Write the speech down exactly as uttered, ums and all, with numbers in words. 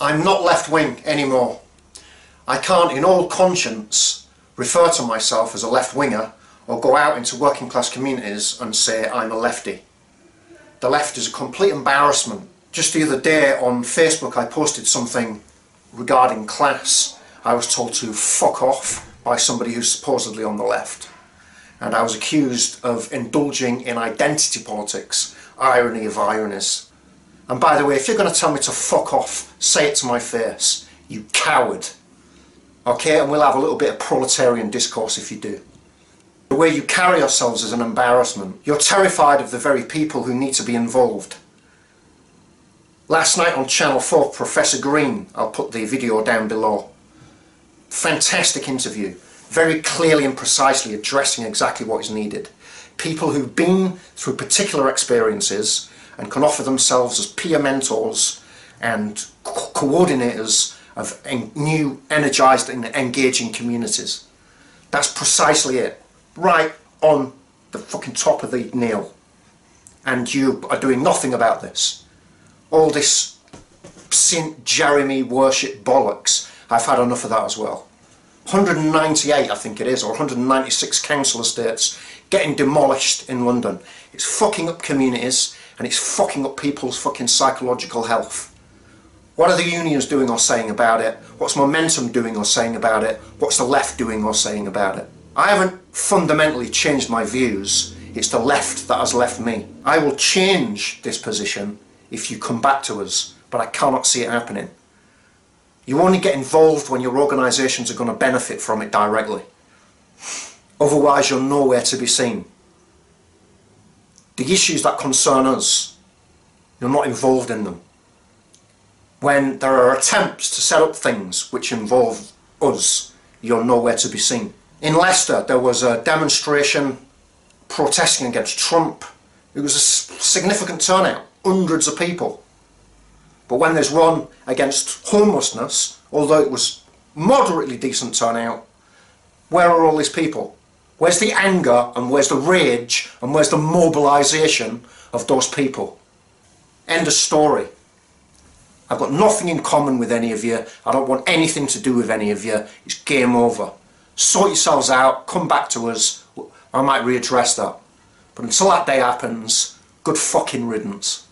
I'm not left-wing anymore. I can't in all conscience refer to myself as a left-winger or go out into working-class communities and say I'm a lefty. The left is a complete embarrassment. Just the other day on Facebook I posted something regarding class. I was told to fuck off by somebody who's supposedly on the left. And I was accused of indulging in identity politics, irony of ironies. And by the way, if you're going to tell me to fuck off, say it to my face, you coward. Okay, and we'll have a little bit of proletarian discourse if you do. The way you carry yourselves is an embarrassment. You're terrified of the very people who need to be involved. Last night on Channel four, Professor Green, I'll put the video down below. Fantastic interview, very clearly and precisely addressing exactly what is needed. People who've been through particular experiences and can offer themselves as peer mentors and co coordinators of en new, energised and engaging communities. That's precisely it. Right on the fucking top of the nail. And you are doing nothing about this. All this Saint Jeremy worship bollocks, I've had enough of that as well. one hundred ninety-eight I think it is, or one hundred ninety-six council estates getting demolished in London. It's fucking up communities and it's fucking up people's fucking psychological health. What are the unions doing or saying about it? What's Momentum doing or saying about it? What's the left doing or saying about it? I haven't fundamentally changed my views. It's the left that has left me. I will change this position if you come back to us, but I cannot see it happening. You only get involved when your organisations are going to benefit from it directly. Otherwise, you're nowhere to be seen. The issues that concern us, you're not involved in them. When there are attempts to set up things which involve us, you're nowhere to be seen. In Leicester, there was a demonstration protesting against Trump. It was a significant turnout, hundreds of people. But when there's one against homelessness, although it was moderately decent turnout, where are all these people? Where's the anger and where's the rage and where's the mobilisation of those people? End of story. I've got nothing in common with any of you. I don't want anything to do with any of you. It's game over. Sort yourselves out. Come back to us. I might readdress that. But until that day happens, good fucking riddance.